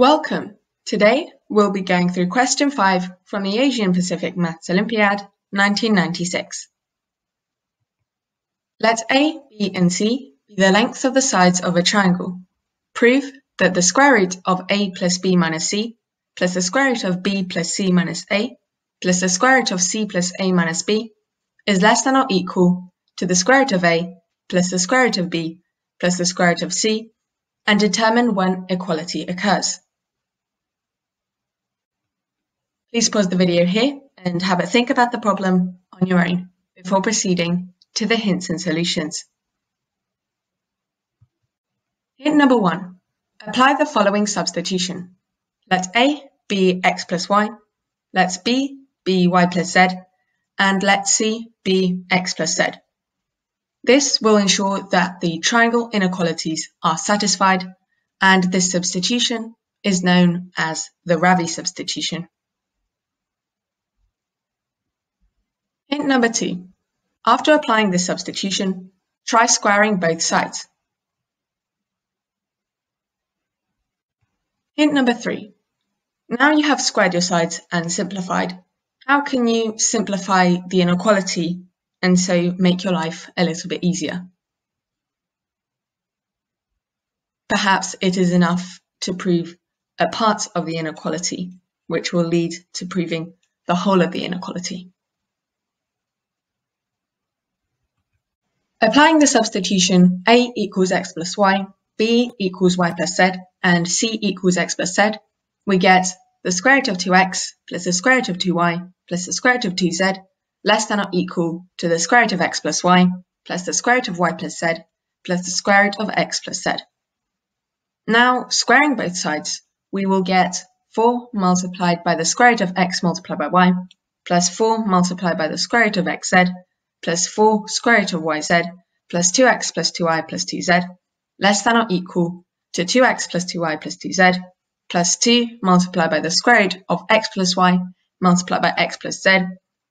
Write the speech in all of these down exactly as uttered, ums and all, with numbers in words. Welcome! Today we'll be going through question five from the Asian Pacific Math Olympiad nineteen ninety-six. Let A, B and C be the lengths of the sides of a triangle. Prove that the square root of A plus B minus C plus the square root of B plus C minus A plus the square root of C plus A minus B is less than or equal to the square root of A plus the square root of B plus the square root of C, and determine when equality occurs. Please pause the video here and have a think about the problem on your own before proceeding to the hints and solutions. Hint number one, apply the following substitution. Let A be x plus y, let B be y plus z, and let C be x plus z. This will ensure that the triangle inequalities are satisfied, and this substitution is known as the Ravi substitution. Hint number two. After applying this substitution, try squaring both sides. Hint number three. Now you have squared your sides and simplified. How can you simplify the inequality and so make your life a little bit easier? Perhaps it is enough to prove a part of the inequality, which will lead to proving the whole of the inequality. Applying the substitution A equals x plus y, B equals y plus z, and C equals x plus z, we get the square root of two x plus the square root of two y plus the square root of two z less than or equal to the square root of x plus y plus the square root of y plus z plus the square root of x plus z. Now, squaring both sides, we will get four multiplied by the square root of x multiplied by y plus four multiplied by the square root of xz plus four square root of yz plus two x plus two y plus two z less than or equal to two x plus two y plus two z plus two multiplied by the square root of x plus y multiplied by x plus z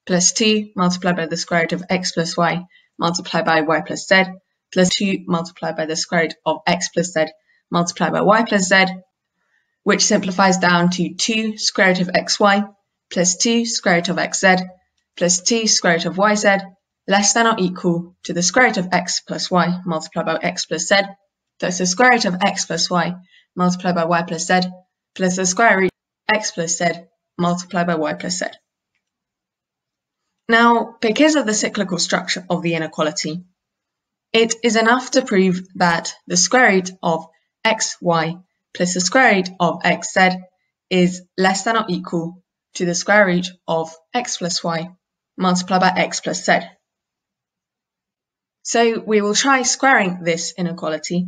plus two multiplied by the square root of x plus y multiplied by y plus z plus two multiplied by the square root of x plus z multiplied by y plus z, which simplifies down to two square root of xy plus two square root of xz plus two square root of yz less than or equal to the square root of x plus y multiplied by x plus z plus the square root of x plus y multiplied by y plus z plus the square root of x plus z multiplied by y plus z. Now, because of the cyclical structure of the inequality, it is enough to prove that the square root of xy plus the square root of xz is less than or equal to the square root of x plus y multiplied by x plus z. So we will try squaring this inequality,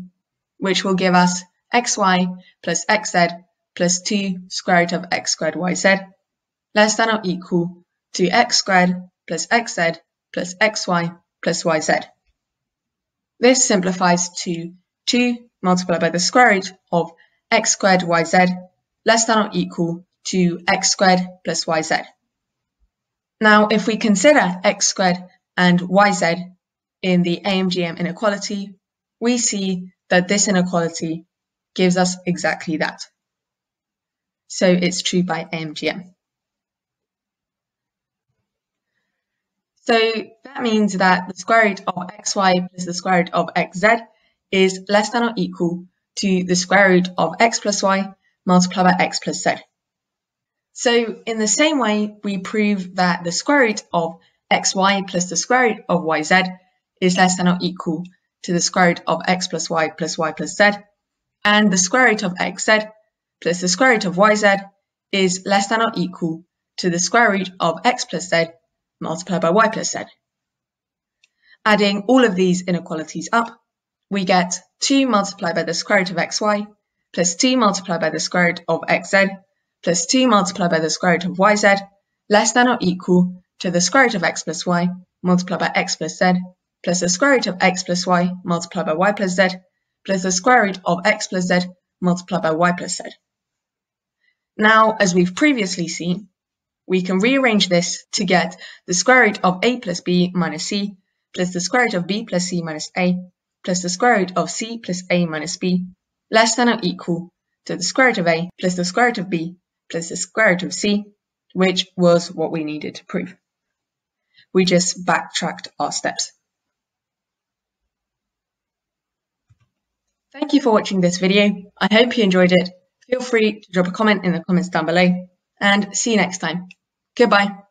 which will give us xy plus xz plus two square root of x squared yz less than or equal to x squared plus xz plus xy plus yz. This simplifies to two multiplied by the square root of x squared yz less than or equal to x squared plus yz. Now, if we consider x squared and yz in the A M G M inequality, we see that this inequality gives us exactly that. So it's true by A M G M. So that means that the square root of xy plus the square root of xz is less than or equal to the square root of x plus y multiplied by x plus z. So in the same way, we prove that the square root of xy plus the square root of yz is less than or equal to the square root of x plus y plus y plus z, and the square root of xz plus the square root of yz is less than or equal to the square root of x plus z multiplied by y plus z. Adding all of these inequalities up, we get two multiplied by the square root of xy plus two multiplied by the square root of xz plus two multiplied by the square root of yz less than or equal to the square root of x plus y multiplied by x plus z plus the square root of x plus y multiplied by y plus z plus the square root of x plus z multiplied by y plus z. Now, as we've previously seen, we can rearrange this to get the square root of a plus b minus c plus the square root of b plus c minus a plus the square root of c plus a minus b less than or equal to the square root of a plus the square root of b plus the square root of c, which was what we needed to prove. We just backtracked our steps. Thank you for watching this video. I hope you enjoyed it. Feel free to drop a comment in the comments down below, and see you next time. Goodbye.